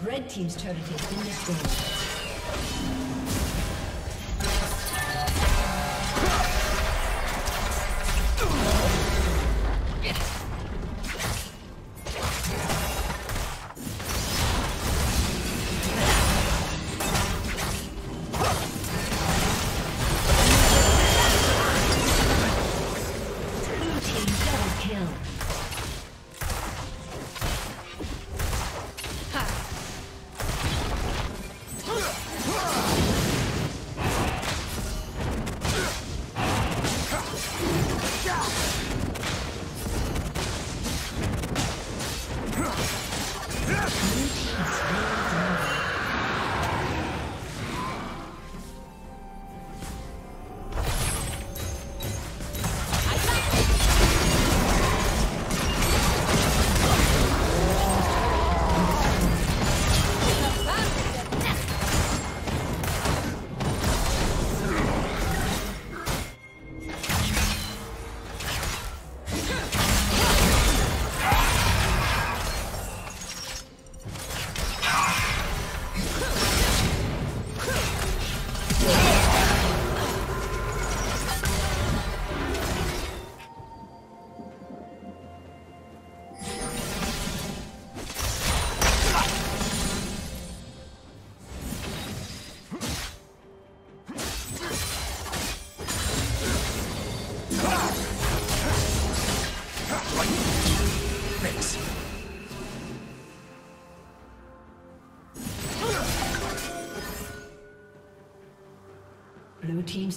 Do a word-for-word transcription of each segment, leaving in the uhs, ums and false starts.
Red team's turret has been destroyed. Blue team's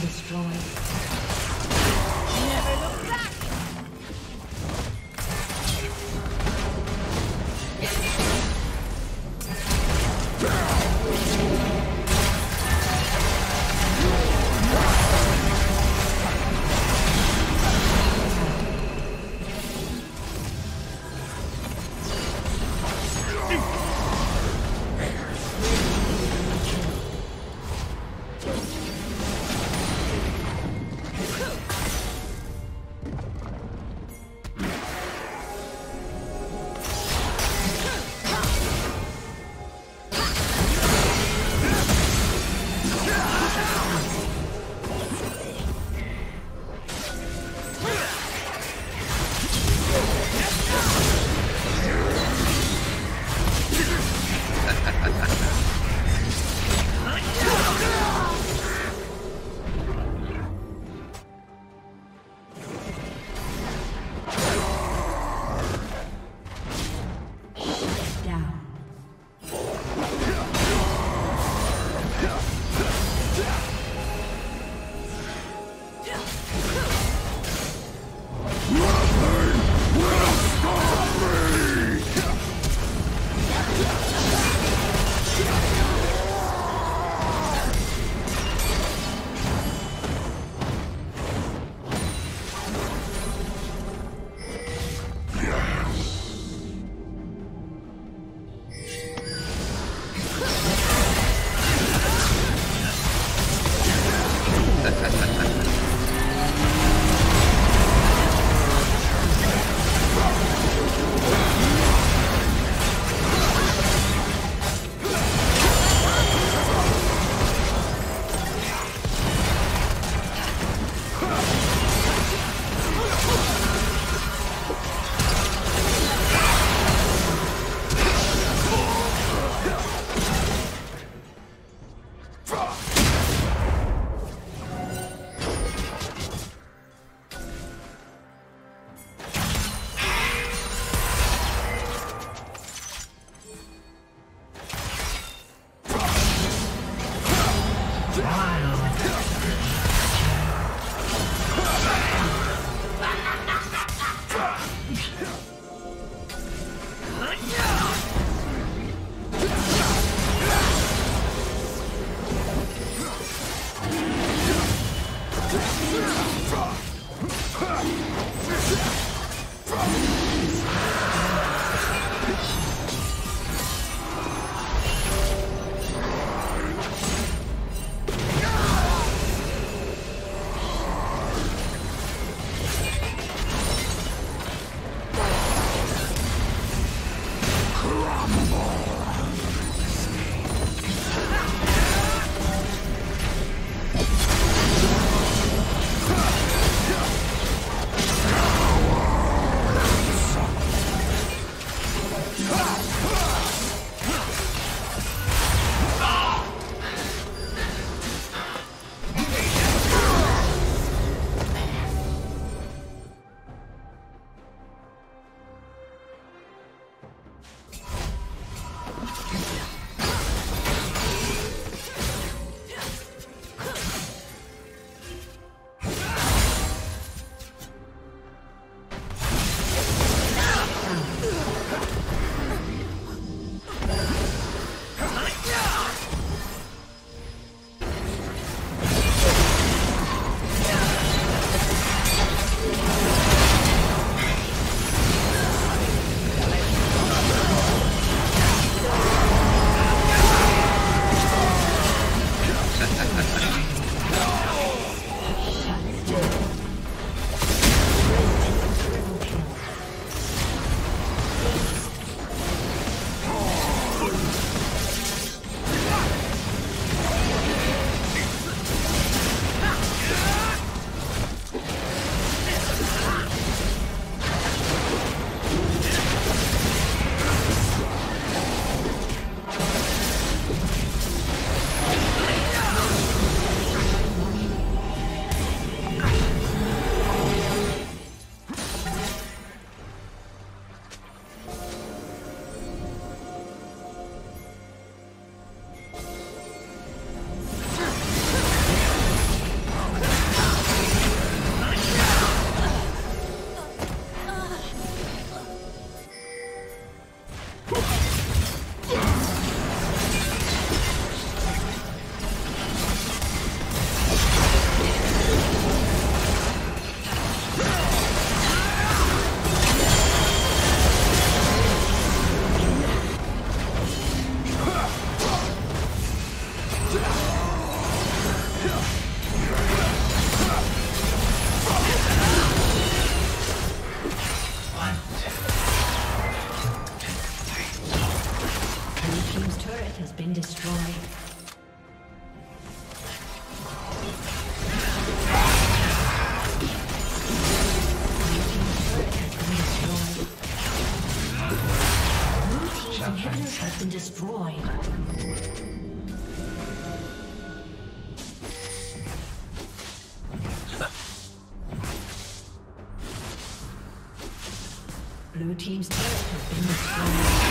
Destroyed. No. been destroyed. Blue team's turret has been destroyed.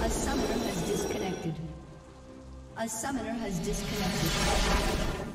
A summoner has disconnected. A summoner has disconnected.